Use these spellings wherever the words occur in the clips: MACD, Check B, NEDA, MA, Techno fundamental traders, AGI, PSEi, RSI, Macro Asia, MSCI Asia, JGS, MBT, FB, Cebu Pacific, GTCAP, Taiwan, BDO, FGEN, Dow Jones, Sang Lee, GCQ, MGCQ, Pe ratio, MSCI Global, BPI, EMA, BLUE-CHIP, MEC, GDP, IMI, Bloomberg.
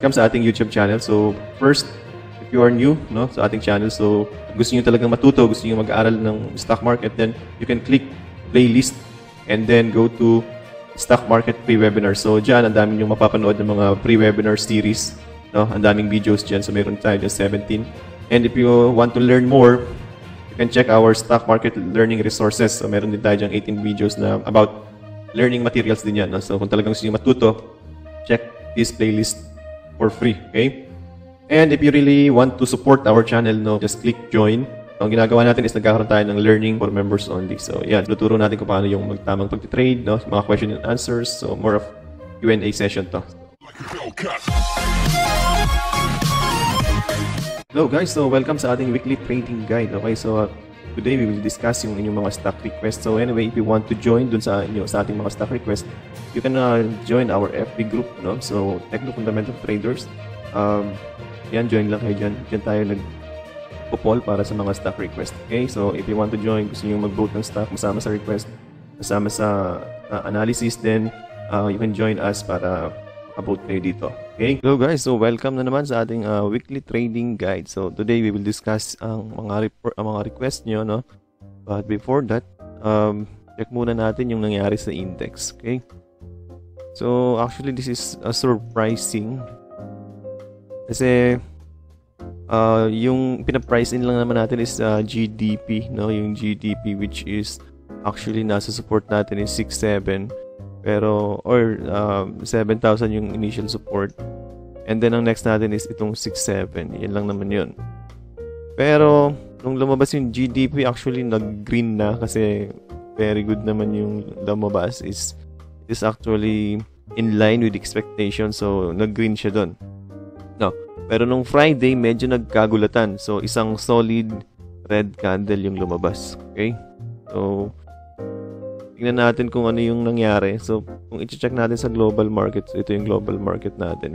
Welcome sa ating YouTube channel. So first, if you are new sa ating channel, so gusto niyo talagang matuto, gusto niyo mag-aaral ng stock market, then you can click playlist and then go to stock market pre-webinar. So dyan, ang dami niyong mapapanood ng mga pre-webinar series. Ang daming videos dyan. So meron tayo dyan 17. And if you want to learn more, you can check our stock market learning resources. So meron din tayo dyan 18 videos na about learning materials din yan. So kung talagang gusto niyo matuto, check this playlist for free, okay? And if you really want to support our channel, just click join. So, ang ginagawa natin is nagkakaroon tayo ng learning for members only. So, yan. Tuturo natin kung paano yung magtamang pagtitrade, mga question and answers. So, more of Q&A session to. Hello guys, so welcome sa ating weekly trading guide. Okay, so today we will discuss yung inyong mga stock requests. So, anyway, if you want to join dun sa ating mga stock requests, you can join our FB group, So, Techno Fundamental Traders. Yan, join lang kayo dyan. Dyan tayo nag-poll para sa mga stock request. Okay? So, if you want to join, gusto nyo mag-vote ng stock, masama sa request, masama sa analysis, then you can join us para mag-vote kayo dito. Okay? Hello guys, so welcome na naman sa ating weekly trading guide. So, today we will discuss ang mga request nyo, But before that, check muna natin yung nangyari sa index, okay? So, actually, this is surprising. Kasi, yung pinaprice in lang naman natin is GDP, Yung GDP, which is actually nasa support natin is 6,700. Pero, or 7,000 yung initial support. And then, ang next natin is itong 6,700. Yan lang naman yun. Pero, nung lumabas yung GDP, actually, nag-green na. Kasi, very good naman yung lumabas is is actually in line with expectation, so nag-green siya doon. Pero nung Friday, medyo nagkagulatan. So, isang solid red candle yung lumabas. Okay? So, tingnan natin kung ano yung nangyari. So, kung i-check natin sa global market, so ito yung global market natin.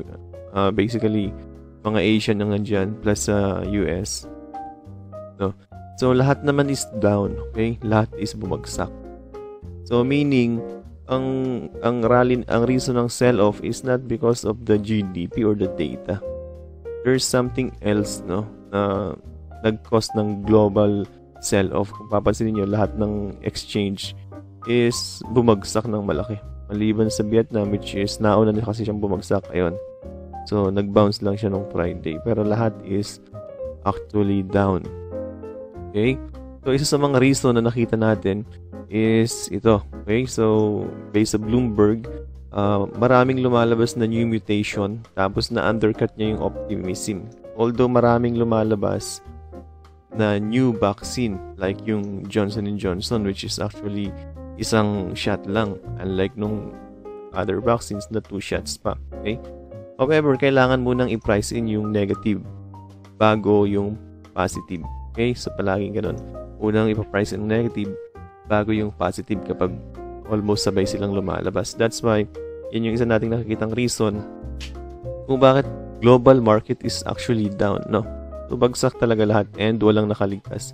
Basically, mga Asian na nga dyan, plus sa US. So, lahat naman is down. Okay? Lahat is bumagsak. So, meaning, ang rally, ang reason ng sell-off is not because of the GDP or the data. There's something else, na nag-cause ng global sell-off. Kung papansinin niyo, lahat ng exchange is bumagsak ng malaki. Maliban sa Vietnam, which is nauna na kasi siyang bumagsak. Ayun. So, nag-bounce lang siya nung Friday. Pero lahat is actually down. Okay? So, isa sa mga reason na nakita natin is ito. Okay, so based sa Bloomberg, maraming lumalabas na new mutation, tapos na undercut niya yung optimism. Although maraming lumalabas na new vaccine like yung Johnson & Johnson, which is actually isang shot lang, unlike nung other vaccines na 2 shots pa. Okay? However, kailangan munang i-price in yung negative bago yung positive. Okay? So palaging ganun. Unang ipaprice in negative bago yung positive kapag almost sabay silang lumalabas. That's why, yun yung isa nating nakikitang reason kung bakit global market is actually down, So, bagsak talaga lahat and walang nakaligtas.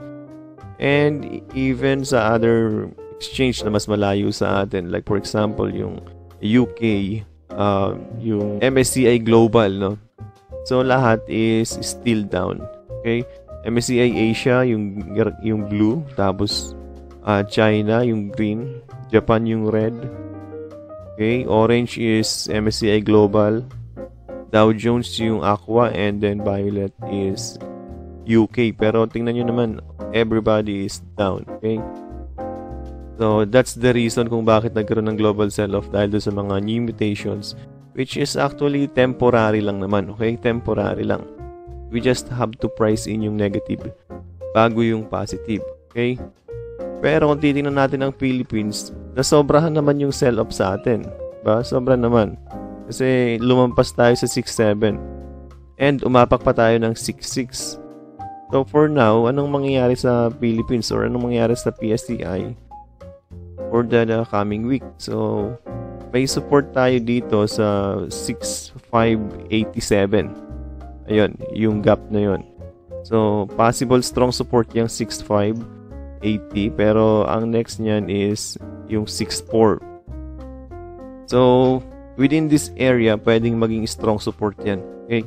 And even sa other exchange na mas malayo sa atin, like for example, yung UK, yung MSCI Global, So, lahat is still down. Okay? MSCI Asia, yung blue, tapos China, yung green. Japan, yung red. Okay, orange is MSCI Global. Dow Jones, yung aqua. And then violet is UK. Pero tingnan nyo naman, everybody is down. Okay? So, that's the reason kung bakit nagkaroon ng global sell-off dahil doon sa mga new mutations, which is actually temporary lang naman. Okay? Temporary lang. We just have to price in yung negative bago yung positive. Okay? Pero kung titignan natin ang Philippines, nasobrahan naman yung sell-off sa atin. Diba? Sobra naman. Kasi lumampas tayo sa 6,700. And umapak pa tayo ng 6,600. So for now, anong mangyayari sa Philippines or anong mangyayari sa PSEi for the coming week? So may support tayo dito sa 6,587. Ayun, yung gap na yun. So possible strong support yung 6,580, pero ang next niyan is yung 6,400. So within this area, pwedeng maging strong support yan. MA,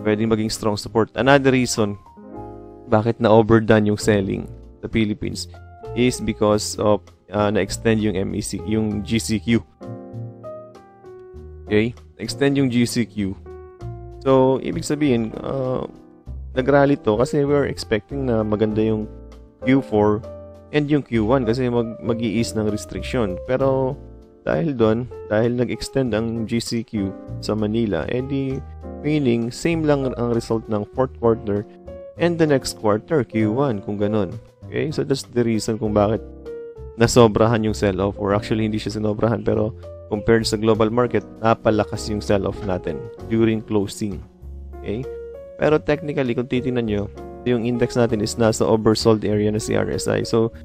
pwedeng maging strong support. Another reason bakit na-overdone yung selling sa Philippines is because of na-extend yung MEC, yung GCQ. Okay? Na-extend yung GCQ. So, ibig sabihin, nag-rally to kasi we were expecting na maganda yung Q4 and yung Q1 kasi mag-i-ease ng restriction. Pero, dahil doon, dahil nag-extend ang GCQ sa Manila, edi meaning same lang ang result ng fourth quarter and the next quarter, Q1, kung ganun. Okay? So, that's the reason kung bakit nasobrahan yung sell-off, or actually hindi siya sinobrahan, pero compared sa global market, napalakas yung sell-off natin during closing. Okay? Pero technically, kung titignan nyo, yung index natin is nasa oversold area na si RSI. So,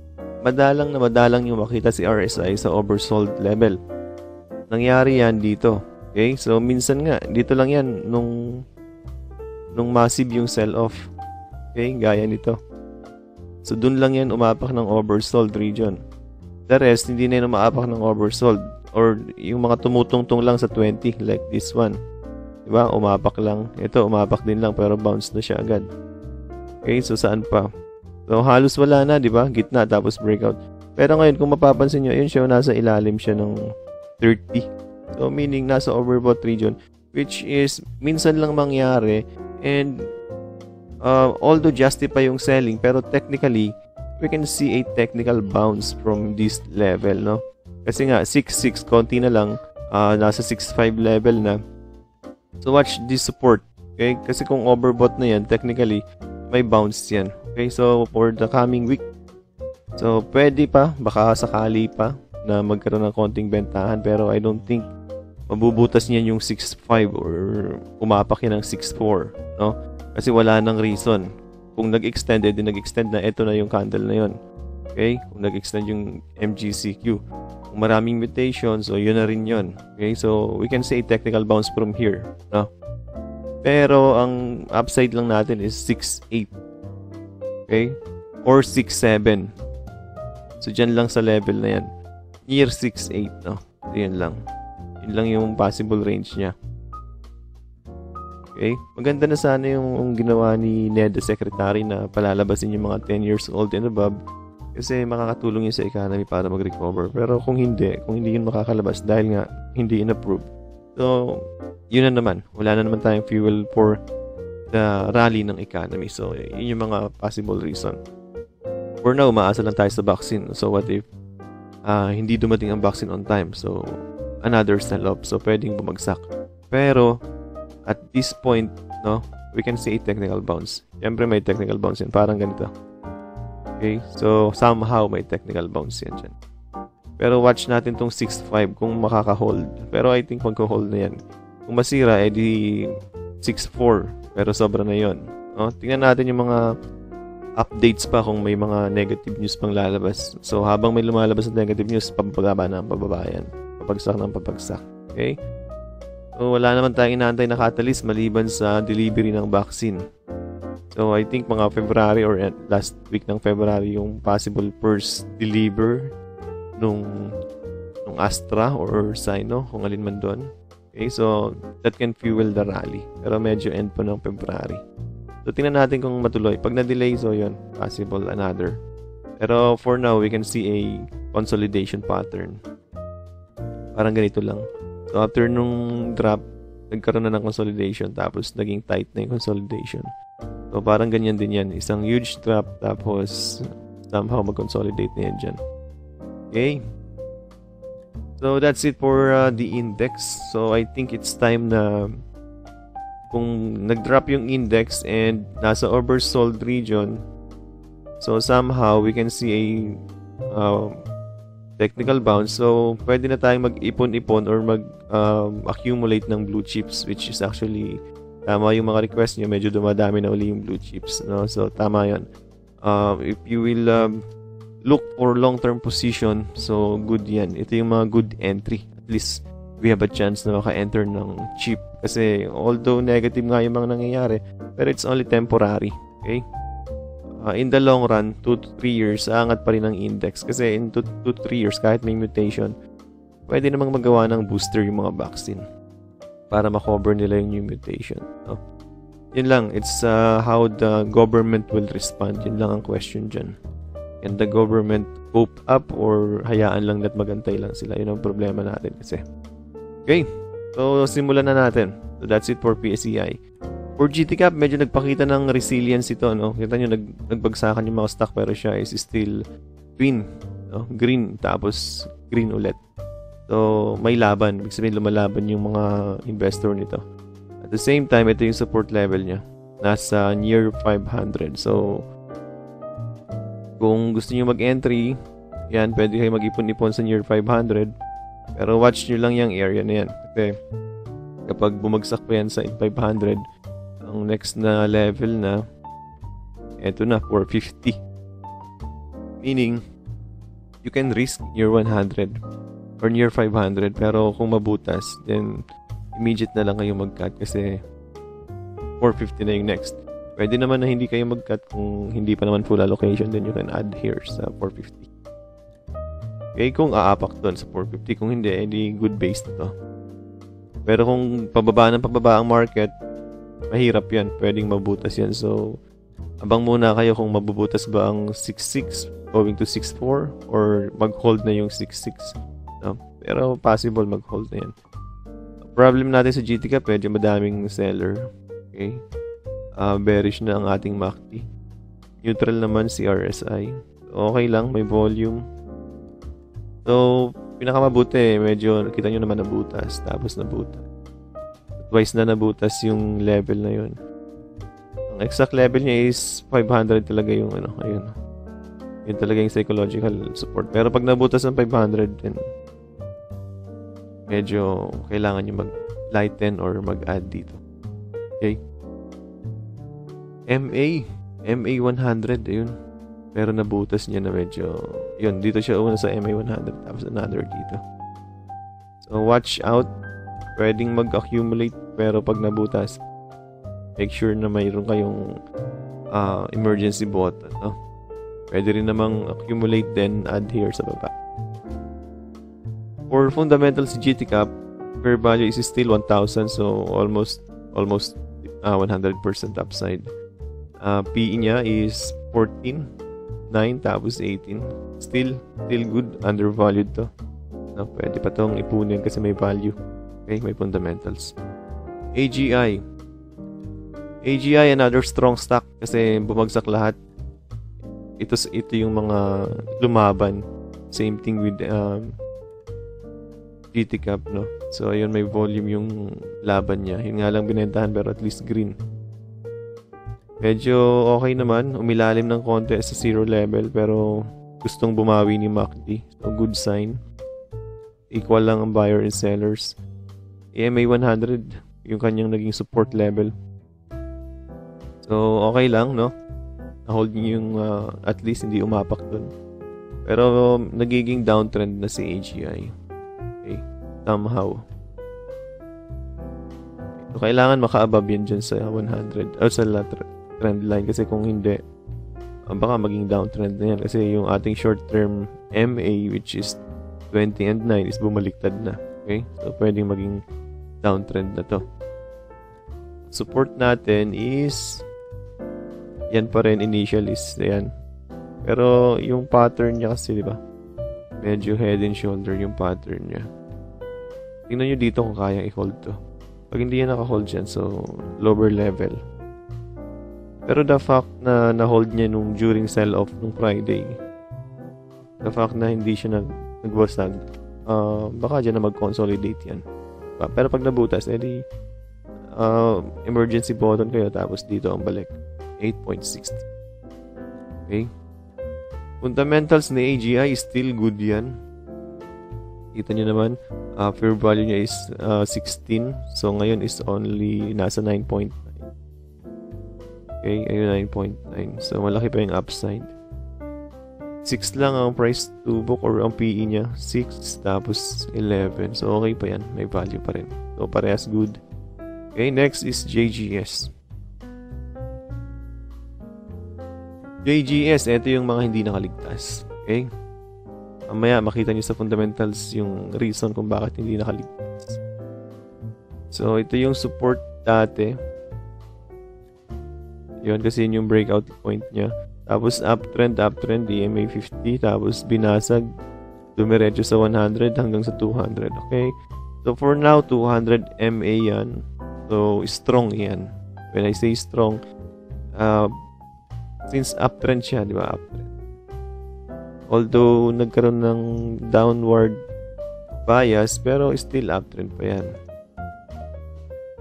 madalang na madalang yung makita si RSI sa oversold level. Nangyari yan dito. Okay? So, minsan nga, dito lang yan nung massive yung sell-off. Okay? Gaya nito. So, dun lang yan umapak ng oversold region. The rest, hindi na yan umaapak ng oversold. Or, yung mga tumutungtong lang sa 20, like this one. Diba? Umapak lang. Ito, umapak din lang, pero bounce na siya agad. Okay? So, saan pa? So, halos wala na, di ba? Gitna, tapos breakout. Pero ngayon, kung mapapansin nyo, yun siya, nasa ilalim siya ng 30. So, meaning, nasa overbought region, which is, minsan lang mangyari, and, although justify yung selling, pero technically, we can see a technical bounce from this level, no? Kasi nga, 6.6, konti na lang, nasa 6.5 level na. So, watch this support, okay? Kasi kung overbought na yan, technically, may bounce yan. Okay, so for the coming week, so pwede pa, baka sakali pa na magkaroon ng konting bentahan, pero I don't think mabubutas niyan yung 6.5 or umapak yan ng 6.4, no? Kasi wala nang reason. Kung nag-extend, edi nag-extend na, ito na yung candle na yun. Okay, kung nag-extend yung MGCQ, kung maraming mutations, so yun na rin yun. Okay, so we can say technical bounce from here, no? Pero ang upside lang natin is 6.8. Okay? Or 6.7. So, dyan lang sa level na yan. Year 6.8, no? So, yan lang. Yun lang yung possible range niya. Okay? Maganda na sana yung ginawa ni NEDA Secretary na palalabasin yung mga 10 years old and above kasi makakatulong yun sa economy para mag-recover. Pero kung hindi yun makakalabas dahil nga hindi in-approve. So, yun na naman. Wala na naman tayong fuel for the rally ng economy. So, yun yung mga possible reason. For now, umaasa lang tayo sa vaccine. So, what if hindi dumating ang vaccine on time? So, another sell-off. So, pwedeng bumagsak. Pero, at this point, no, we can see a technical bounce. Siyempre, may technical bounce yan. Parang ganito. Okay? So, somehow, may technical bounce yan dyan. Pero, watch natin tong 6.5 kung makaka-hold. Pero, I think magka-hold na yan. Kung masira, edi 6.4. Pero sobra na yun. No? Tingnan natin yung mga updates pa kung may mga negative news pang lalabas. So, habang may lumalabas na negative news, pababa na ang pababa yan. Papagsak na ang papagsak. Okay? So, wala naman tayong inaantay na catalyst maliban sa delivery ng vaccine. So, I think mga February or last week ng February yung possible first deliver nung Astra or Sino, kung alin man doon. Okay, so that can fuel the rally. Pero medyo end pa ng February. So tingnan natin kung matuloy. Pag na-delay, so yun, possible another. Pero for now, we can see a consolidation pattern. Parang ganito lang. So after nung drop, nagkaroon na ng consolidation. Tapos naging tight na yung consolidation. So parang ganyan din yan. Isang huge drop. Tapos somehow mag-consolidate na yan dyan. Okay. So, that's it for the index. So, I think it's time na kung nag-drop yung index and nasa oversold region, so somehow we can see a technical bounce. So, pwede na tayong mag-ipon-ipon or mag-accumulate ng blue chips, which is actually tama yung mga request nyo. Medyo dumadami na uli yung blue chips. No? So, tama yun. If you will... look for long-term position. So, good yan. Ito yung mga good entry. At least, we have a chance na maka-enter ng cheap. Kasi, although negative nga yung mga nangyayari, pero it's only temporary. Okay? In the long run, 2 to 3 years, aangat pa rin ang index. Kasi, in 2 to 3 years, kahit may mutation, pwede namang magawa ng booster yung mga vaccine. para makover nila yung new mutation. No? Yun lang, it's how the government will respond. Yun lang ang question dyan. And the government cope up or hayaan lang at magantay lang sila. Yun ang problema natin kasi. Okay, so simulan na natin. So that's it for PSEi. For GTCAP, medyo nagpakita ng resilience ito, no? Kita nyo, nagbagsakan yung mga stock pero siya is still green, no? Green, tapos green ulit. So, may laban. Ibig sabihin, lumalaban yung mga investor nito. At the same time, ito yung support level niya. Nasa near 500. So, kung gusto niyo mag-entry, yan, pwede kayo mag-ipon-ipon sa near 500. Pero watch nyo lang yung area na yan. Kasi, kapag bumagsak pa yan sa 500, ang next na level na eto na 450, meaning you can risk near 100 or near 500 pero kung mabutas then immediate na lang kayo mag-cut kasi 450 na yung next. Pwede naman na hindi kayo mag-cut kung hindi pa naman full allocation, then you can add here sa 450. Okay, kung aapak doon sa 450, kung hindi edi good base to. Pero kung pababa ng pababa ang market, mahirap yan. Pwedeng mabutas yan. So, abang muna kayo kung mabubutas ba ang 6.6 going to 6.4 or mag-hold na yung 6.6. No? Pero possible mag-hold na yan. Problem natin sa GTCAP, medyo madaming seller. Okay? Bearish na ang ating MACD. Neutral naman si RSI. Okay lang, may volume. So, pinakamabuti. Medyo, kita nyo naman nabutas. Tapos nabutas. Twice na nabutas yung level na yun. Ang exact level niya is 500 talaga yung ano, ayun. Yun talaga yung psychological support. Pero pag nabutas ng 500, then medyo kailangan yung mag-lighten or mag-add dito. Okay? MA. MA 100, ayun. Pero nabutas niya na medyo, yun, dito siya una sa MA 100, tapos another dito. So, watch out. Pwedeng mag-accumulate pero pag nabutas, make sure na mayroon kayong emergency button, no? Pwede rin namang accumulate then add here sa baba. For fundamentals GTCAP, fair value is still 1,000, so almost 100% upside. PE niya is 14, 9 tapos 18. Still good, undervalued to. No, pwede pa tong ipunin kasi may value. Okay, may fundamentals. AGI, another strong stock kasi bumagsak lahat. Ito yung mga lumaban. Same thing with GTCAP, no? So, ayun, may volume yung laban niya. Yun nga lang binentahan pero at least green. Medyo okay naman. Umilalim ng konti sa zero level pero gustong bumawi ni MACD. So, good sign. Equal lang ang buyer and sellers. EMA 100 yung kanyang naging support level. So, okay lang, no? Na-hold nyo yung at least hindi umapak dun. Pero, nagiging downtrend na si AGI. Okay. Somehow. So, kailangan maka-above yan dyan sa 100 or sa trend line kasi kung hindi, baka maging downtrend na yan kasi yung ating short-term MA which is 20 and 9 is bumaliktad na. Okay? So, pwedeng maging downtrend na to. Support natin is yan pa rin initial is yan. Pero, yung pattern niya kasi, di ba? Medyo head and shoulder yung pattern niya. Tingnan nyo dito kung kaya i-hold to. Pag hindi yan naka-hold dyan, so, lower level. Pero, the fact na na-hold niya nung during sell-off nung Friday, the fact na hindi siya nagbasag, baka dyan na mag-consolidate yan. Pero pag nabutas, edi emergency button kayo tapos dito ang balik. 8.60. Okay? Fundamentals ni AGI is still good yan. Kita nyo naman, fair value niya is 16. So, ngayon is only nasa 9.9. Okay? Ayun, 9.9. So, malaki pa yung upside. 6 lang ang price to book or ang PE niya. 6 tapos 11. So, okay pa yan. May value pa rin. So, parehas good. Okay, next is JGS. JGS, ito yung mga hindi nakaligtas. Okay? Mamaya, makita nyo sa fundamentals yung reason kung bakit hindi nakaligtas. So ito yung support dati. Yun kasi yun yung breakout point niya. Tapos uptrend EMA 50, tapos binasag, dumiretso sa 100 hanggang sa 200. Okay, so for now 200 MA yan, so strong yan. When I say strong, since uptrend siya, di ba, uptrend, although nagkaroon ng downward bias, pero still uptrend pa yan.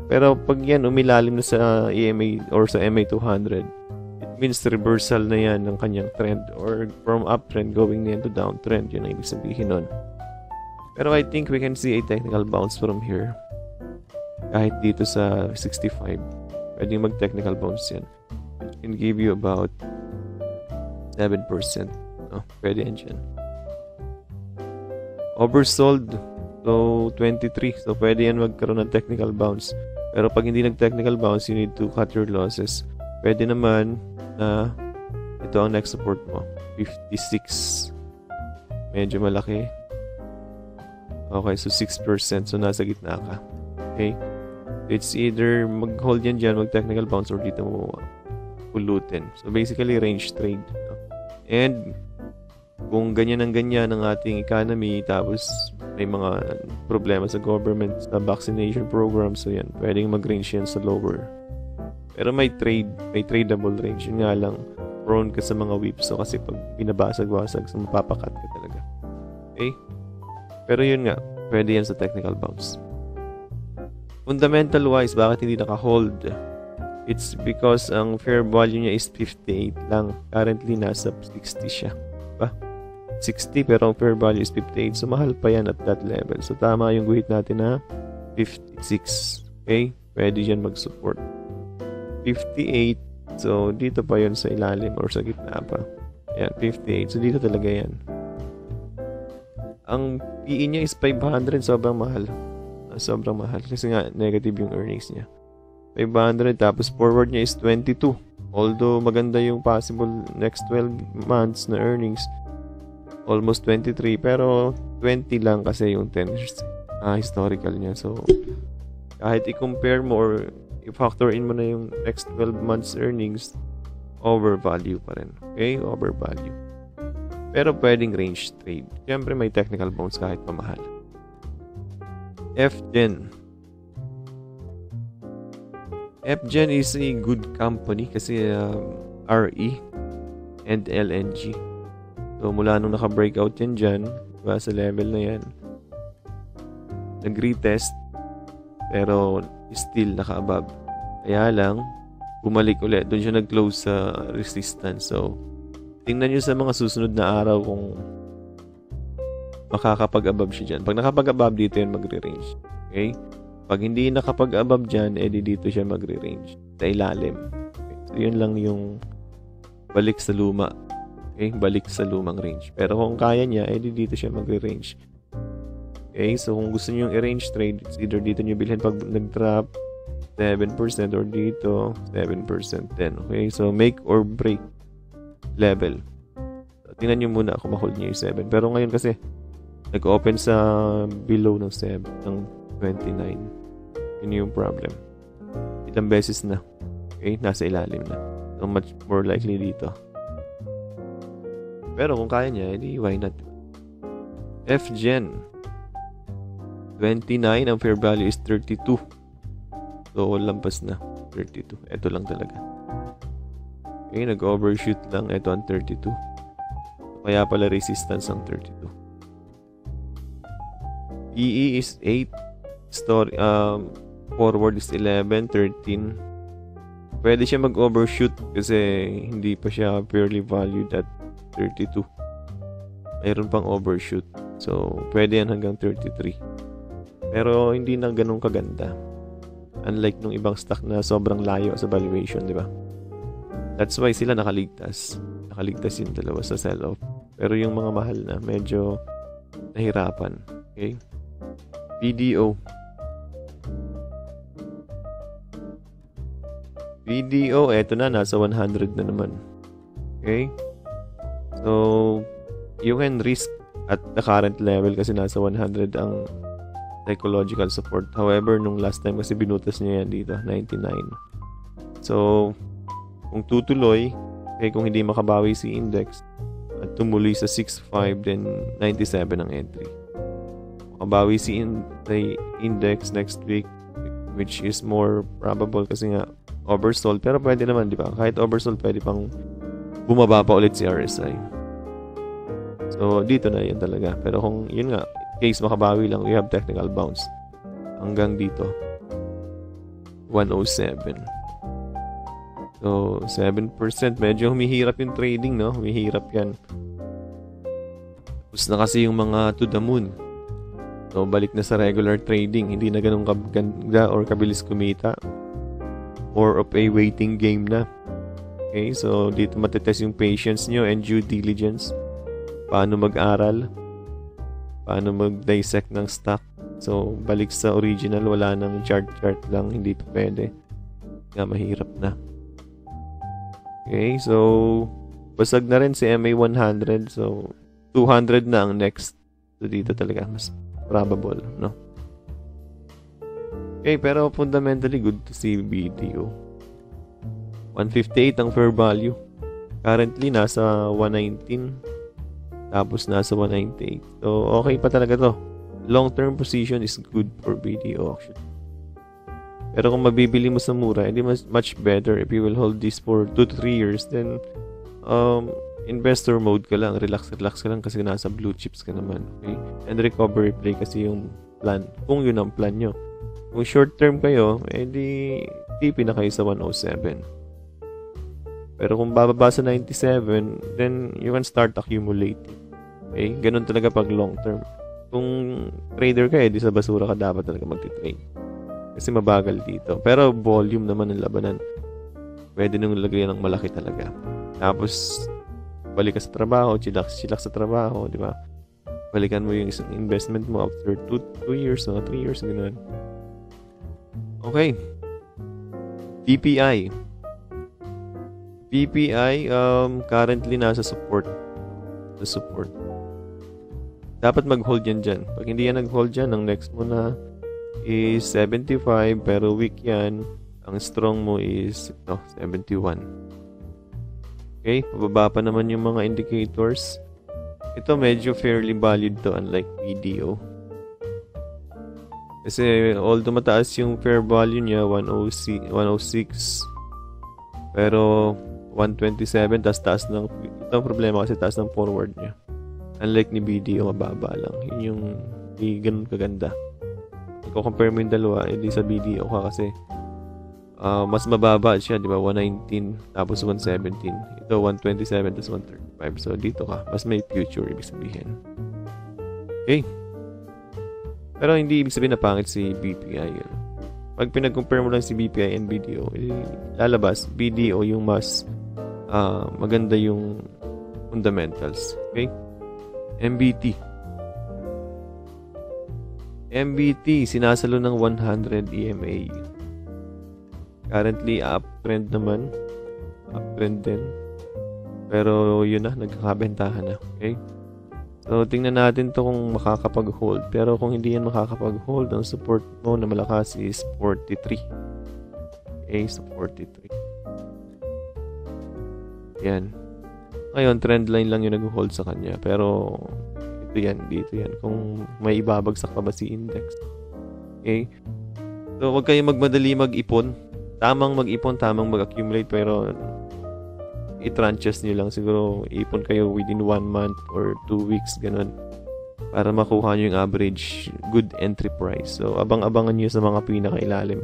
Pero pag yan umilalim na sa EMA or sa MA 200, means reversal na yan ng kanyang trend, or from uptrend going na yan to downtrend. Yun ang ibig sabihin nun. Pero I think we can see a technical bounce from here. Kahit dito sa 65, pwede mag technical bounce yan. It can give you about 7%. Oh, pwede yan dyan. Oversold, so 23, so pwede yan magkaroon ng technical bounce. Pero pag hindi nag technical bounce, you need to cut your losses. Pwede naman na ito ang next support mo, 56. Medyo malaki. Okay, so 6%. So nasa gitna ka. Okay? It's either mag-hold yan dyan, mag-technical bounce, or dito mo pulutin. So basically, range trade. And kung ganyan ang ganyan ang ating economy, tapos may mga problema sa government, sa vaccination program, so yan, pwedeng mag-range yan sa lower. Pero may tradable range. Yun nga lang, prone ka sa mga whips. So, kasi pag binabasag-wasag, so mapapakat ka talaga. Okay? Pero yun nga, pwede yan sa technical bounce. Fundamental-wise, bakit hindi naka-hold? It's because ang fair value niya is 58 lang. Currently, nasa 60 siya. Diba? 60, pero ang fair value is 58. So, mahal pa yan at that level. So, tama yung guhit natin na 56. Okay? Pwede yan mag-support. 58, so dito pa yon sa ilalim or sa gitna pa. Ayan, 58, so dito talaga yan. Ang PE niya is 500, sobrang mahal. Sobrang mahal kasi nga negative yung earnings niya. 500, tapos forward niya is 22. Although maganda yung possible next 12 months na earnings, almost 23, pero 20 lang kasi yung 10 years historical niya. So kahit i-compare mo or i-factor in mo na yung next 12 months earnings, overvalue pa rin. Okay? Overvalue. Pero pwedeng range trade. Siyempre may technical bounce kahit pamahal. FGEN is a good company kasi RE and LNG. So mula nung naka-breakout yan dyan, diba, sa level na yan, nag-retest pero still naka-above. Kaya lang, bumalik ulit. Doon siya nag-close sa resistance. So, tingnan nyo sa mga susunod na araw kung makakapag-above siya dyan. Pag nakapag-above, dito yan magre-range. Okay? Pag hindi nakapag-above dyan, edi dito siya magre-range. Sa ilalim. Okay? So, yun lang yung balik sa luma. Okay? Balik sa lumang range. Pero kung kaya niya, edi dito siya magre-range. Okay, so kung gusto nyo yung arrange trade, it's either dito nyo bilhin pag nag-drop 7% or dito 7% then. Okay, so make or break level. So, tingnan nyo muna kung ma-hold nyo yung 7. Pero ngayon kasi nag-open sa below ng 7, ng 29. Yun yung problem. Ilang beses na. Okay, nasa ilalim na. So much more likely dito. Pero kung kaya niya, edi why not? FGEN 29, ang fair value is 32. So, lampas na. 32. Ito lang talaga. Okay, nag-overshoot lang. Ito ang 32. Kaya pala resistance ang 32. PE is 8. Story, forward is 11, 13. Pwede siya mag-overshoot kasi hindi pa siya fairly valued at 32. Mayroon pang overshoot. So, pwede yan hanggang 33. Pero hindi na ganun kaganda. Unlike nung ibang stock na sobrang layo sa valuation, di ba? That's why sila nakaligtas. Nakaligtas yung dalawa sa sell-off. Pero yung mga mahal na, medyo nahirapan. Okay? BDO, eto na. Nasa 100 na naman. Okay? So, you can risk at the current level kasi nasa 100 ang psychological support. However, nung last time kasi binutas niya yan dito, 99. So, kung tutuloy, eh kung hindi makabawi si index at tumuli sa 65, then 97 ang entry. Makabawi si index next week, which is more probable kasi nga oversold. Pero pwede naman, di ba? Kahit oversold, pwede pang bumaba pa ulit si RSI. So, dito na yun talaga. Pero kung yun nga, case makabawi lang, we have technical bounce. Hanggang dito. 107. So, 7%. Medyo humihirap yung trading, no? Humihirap yan. Tapos na kasi yung mga to the moon. So, balik na sa regular trading. Hindi na ganun kaganda or kabilis kumita. More of a waiting game na. Okay, so dito matetest yung patience nyo and due diligence. Paano mag-aral? Paano mag-dissect ng stock? So, balik sa original, wala nang chart-chart lang. Hindi pa pwede. Nga, mahirap na. Okay, so, basag na rin si MA 100. So, 200 na ang next. So, dito talaga, mas probable, no? Okay, pero fundamentally good to see BDO. 158 ang fair value. Currently, nasa 119. Tapos, nasa 198. So, okay pa talaga to. Long-term position is good for BDO auction. Pero kung mabibili mo sa mura, hindi much better if you will hold this for 2 to 3 years. Then, investor mode ka lang. Relax ka lang kasi nasa blue chips ka naman. Okay? And recovery play kasi yung plan. Kung yun ang plan nyo. Kung short-term kayo, edi tipi na kayo sa 107. Pero kung bababa sa 97, then you can start accumulating. Okay? Ganun talaga pag long term. Kung trader ka, edi sa basura ka dapat talaga magtitrade. Kasi mabagal dito. Pero volume naman ng labanan. Pwede nung lagyan ng malaki talaga. Tapos, balik ka sa trabaho, chillax sa trabaho, di ba? Balikan mo yung investment mo after 2 years o 3 years, ganun. Okay. BPI currently nasa support. The support. Dapat mag-hold yan dyan. Pag hindi yan nag-hold dyan, ang next mo na is 75, pero weak yan. Ang strong mo is 71. Okay, pababa pa naman yung mga indicators. Ito medyo fairly valued to, unlike BDO. Kasi although mataas yung fair value niya, 106, pero 127, taas ng ito ang problema kasi taas ng forward niya. Unlike ni BDO, mababa lang. Yun yung di ganun kaganda. I-compare mo yung dalawa, hindi sa BDO ka kasi mas mababa siya, di ba? 119, tapos 117. Ito, 127, tapos 135. So, dito ka. Mas may future, ibig sabihin. Okay. Pero hindi ibig sabihin na pangit si BPI. Pag pinag-compare mo lang si BPI and BDO, lalabas, BDO yung mas maganda yung fundamentals. Okay? MBT. MBT, sinasalo ng 100 EMA. Currently, uptrend naman. Uptrend din. Pero yun na, nagkakabentahan na. Okay? So, tingnan natin to kung makakapag-hold. Pero kung hindi yan makakapag-hold, ang support mo na malakas is 43. Okay, so 43. Yan. Ngayon, trend line lang yung nag-hold sa kanya. Pero, ito yan, dito yan. Kung may ibabagsak pa ba si index. Okay? So, huwag kayo magmadali mag-ipon. Tamang mag-ipon, tamang mag-accumulate. Pero, i-tranches nyo lang. Siguro, ipon kayo within 1 month or 2 weeks, ganun. Para makuha nyo yung average good entry price. So, abang-abangan nyo sa mga pinakailalim.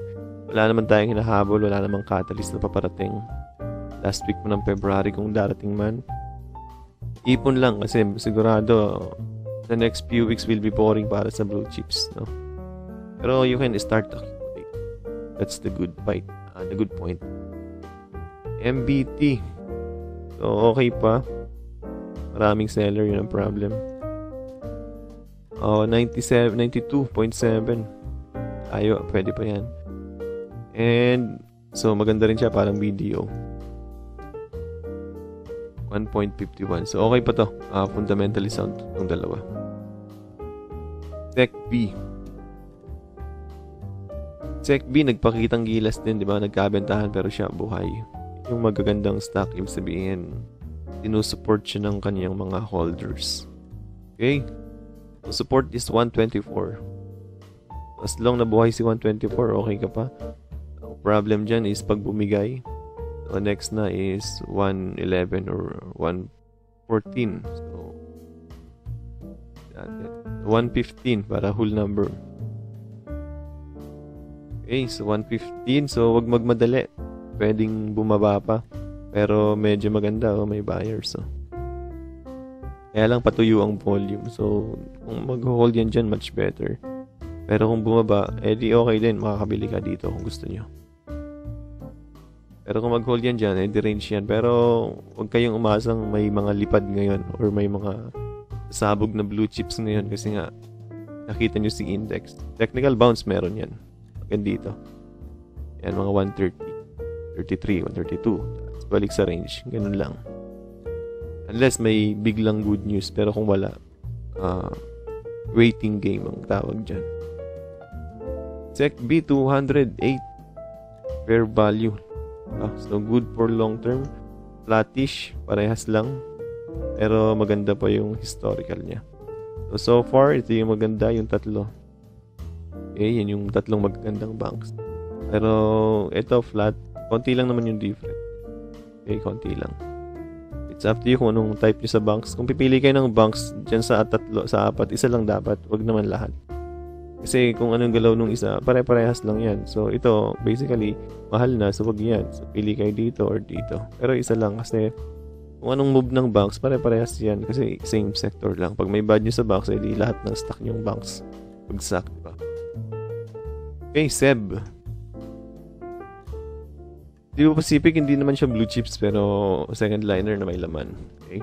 Wala naman tayong hinahabol. Wala namang catalyst na paparating. Last week mo ng February kung darating man. Ipon lang kasi sigurado the next few weeks will be boring para sa blue chips, no? Pero you can start accumulating. That's the good point. MBT. So, okay pa. Maraming seller, yun ang problem. 92.7. Ayo, pwede pa yan. And, so, maganda rin siya. Parang BDO. 1.51. So, okay pa to. Fundamentally sound ng dalawa. Check B. Check B, nagpakitang gilas din, di ba? Nagkabentahan pero siya buhay. Yung magagandang stock, ibig sabihin, sinusupport siya ng kanyang mga holders. Okay? So, support is 124. As long na buhay si 124, okay ka pa. Ang problem dyan is pag bumigay. So, next na is 111 or 114. So, 115 para whole number. Okay, so 115. So, wag magmadali. Pwedeng bumaba pa. Pero medyo maganda, oh, may buyers. Oh. Kaya lang patuyo ang volume. So, kung mag-hold yan dyan, much better. Pero kung bumaba, edi okay din. Makakabili ka dito kung gusto nyo. Pero kung mag-hold yan dyan, edi range yan. Pero huwag kayong umasang may mga lipad ngayon or may mga sabog na blue chips ngayon kasi nga nakita nyo si index. Technical bounce meron yan. Hanggang dito. Yan, mga 130, 133, 132. Balik sa range. Ganun lang. Unless may biglang good news. Pero kung wala, waiting game ang tawag dyan. Check B, 208. Fair value. So, good for long term. Flattish, parehas lang. Pero maganda pa yung historical niya. So far, ito yung maganda, yung tatlo. Okay, yan yung tatlong magandang banks. Pero ito, flat. Konti lang naman yung different. Okay, konti lang. It's up to you kung anong type nyo sa banks. Kung pipili kayo ng banks dyan sa tatlo, sa apat, isa lang dapat. Wag naman lahat. Kasi kung anong galaw nung isa, pare-parehas lang yan. So, ito, basically, mahal na. So, wag yan. So, pili kayo dito or dito. Pero isa lang kasi kung anong move ng banks, pare-parehas yan. Kasi same sector lang. Pag may bad news sa banks, edi lahat ng stock yung banks. Pagsak, diba? Okay, SEB. Cebu Pacific, hindi naman siya blue chips, pero second liner na may laman. Okay?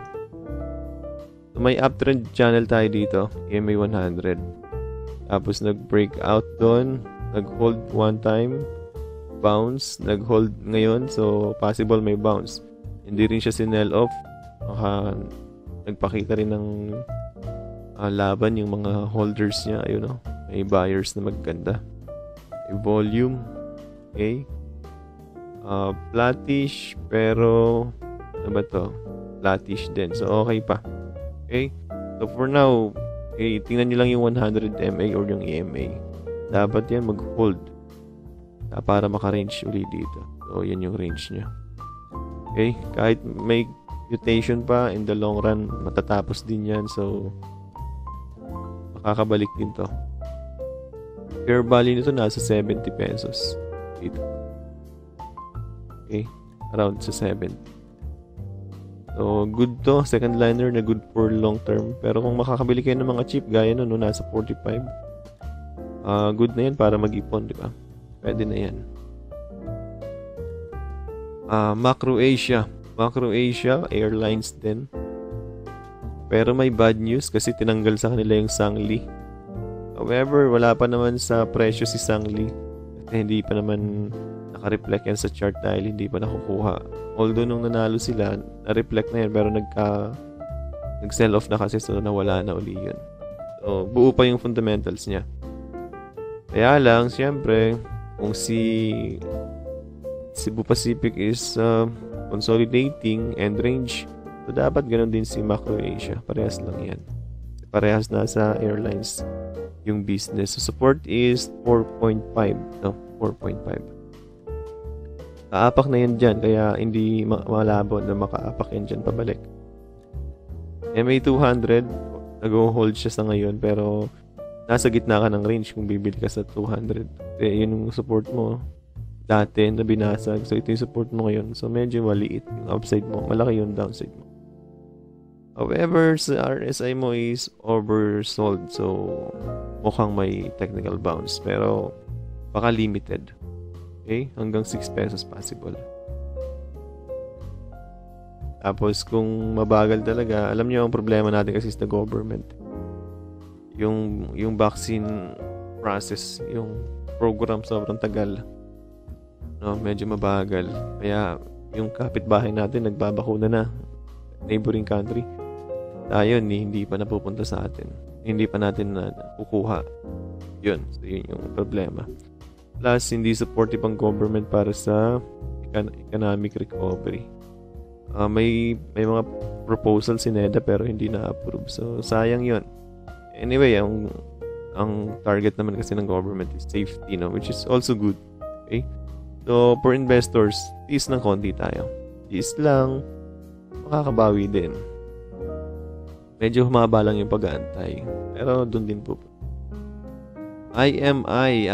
So, may uptrend channel tayo dito. EMA 100. Tapos nag-breakout doon, nag-hold one time, bounce, nag-hold ngayon, so possible may bounce. Hindi rin siya sinell off, baka nagpakita rin ng laban yung mga holders niya, ayun o, may buyers na maganda. May volume, okay. Flattish, pero, ano ba to? Flattish din, so okay pa. Okay, so for now, okay, tingnan nyo lang yung 100 MA or yung EMA. Dapat yan mag-hold para maka-range uli dito. So, yan yung range nyo. Okay, kahit may mutation pa, in the long run, matatapos din yan. So, makakabalik din to. Fair value nito nasa 70 pesos. Dito. Okay, around sa 70. So, good to. Second liner na good for long term. Pero kung makakabili kayo ng mga cheap, gaya nun, nasa 45. Good na yan para mag-ipon, di ba? Pwede na yan. Macro Asia. Macro Asia, airlines din. Pero may bad news kasi tinanggal sa kanila yung Sang Lee. However, wala pa naman sa presyo si Sang Lee. At hindi pa naman nakareflect yan sa chart dahil hindi pa nakukuha. Although nung nanalo sila, na-reflect na yan pero nag-sell off na kasi so nawala na uli yun. So, buo pa yung fundamentals niya. Kaya lang, siyempre, kung si Cebu Pacific is consolidating and range, so dapat ganun din si Macro Asia. Parehas lang yan. Parehas na sa airlines yung business. So, support is 4.5. No, 4.5. Kaapak na yan dyan, kaya hindi malabo na makaapak yan dyan pabalik. MA200, nag-hold siya sa ngayon, pero nasa gitna ka ng range kung bibili ka sa 200. Eh, yun yung support mo dati na binasag. So, ito yung support mo ngayon. So, medyo maliit yung upside mo. Malaki yung downside mo. However, sa RSI mo is oversold. So, mukhang may technical bounce, pero baka limited. Okay? Hanggang 6 pesos possible. Tapos kung mabagal talaga, alam niyo ang problema natin kasi sa government. Yung vaccine process, yung program sobrang tagal. No, medyo mabagal. Kaya yung kapitbahay natin nagbabakuna na. Neighboring country. Tayo hindi pa napupunta sa atin. Hindi pa natin na kukuha. Yun. So, yun yung problema. Plus, hindi supportive ang government para sa economic recovery. May mga proposals si NEDA pero hindi na-approve. So, sayang yun. Anyway, ang target naman kasi ng government is safety, no? Which is also good. Okay? So, for investors, tiis ng konti tayo. Tiis lang, makakabawi din. Medyo humaba lang yung pag-aantay. Pero, dun din po. IMI,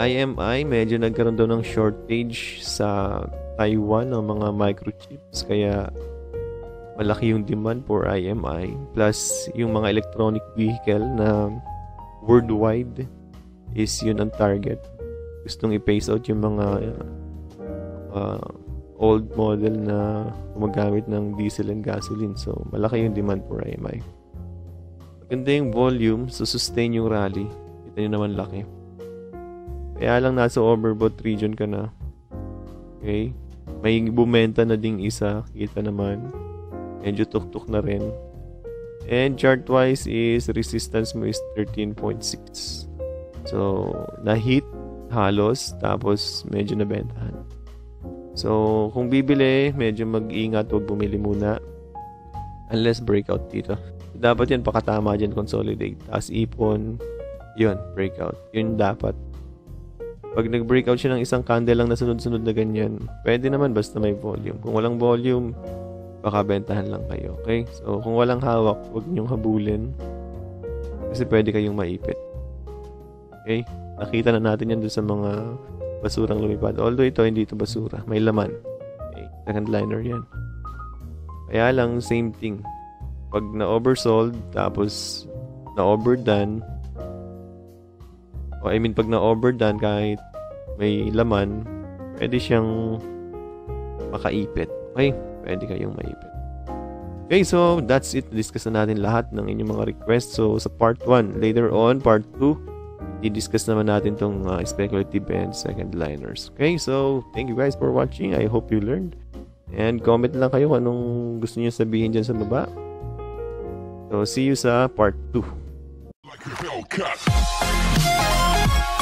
medyo nagkaroon daw ng shortage sa Taiwan ng mga microchips. Kaya, malaki yung demand for IMI. Plus, yung mga electronic vehicle na worldwide is yun ang target. Gustong i-phase out yung mga old model na gumagamit ng diesel and gasoline. So, malaki yung demand for IMI. Maganda yung volume, so sustain yung rally. Kita nyo naman laki. Kaya lang nasa overbought region ka na. Okay? May bumenta na ding isa. Kita naman. Medyo tuktok na rin. And chart-wise is resistance mo is 13.6. So, na-hit halos. Tapos, medyo nabentahan. So, kung bibili, medyo mag-ingat. Huwag bumili muna. Unless breakout dito. Dapat yan, pakatama dyan, consolidate. Tapos ipon, yun, breakout. Yun dapat. Pag nag-breakout siya ng isang candle lang na sunod-sunod na ganyan, pwede naman basta may volume. Kung walang volume, baka bentahan lang kayo. Okay? So, kung walang hawak, huwag niyong habulin. Kasi pwede kayong maipit. Okay? Nakita na natin yan doon sa mga basurang lumipad. Although ito, hindi ito basura. May laman. Okay. Second liner yan. Kaya lang, same thing. Pag na-oversold, tapos na-overdone, o I mean, pag na-overdone, kahit may laman, pwede siyang makaipit. Okay? Pwede kayong maipit. Okay, so that's it. Discuss na natin lahat ng inyong mga requests. So, sa part 1, later on, part 2, i-discuss naman natin itong speculative and second liners. Okay, so thank you guys for watching. I hope you learned. And comment lang kayo anong gusto niyo sabihin dyan sa baba. So see you sa part 2.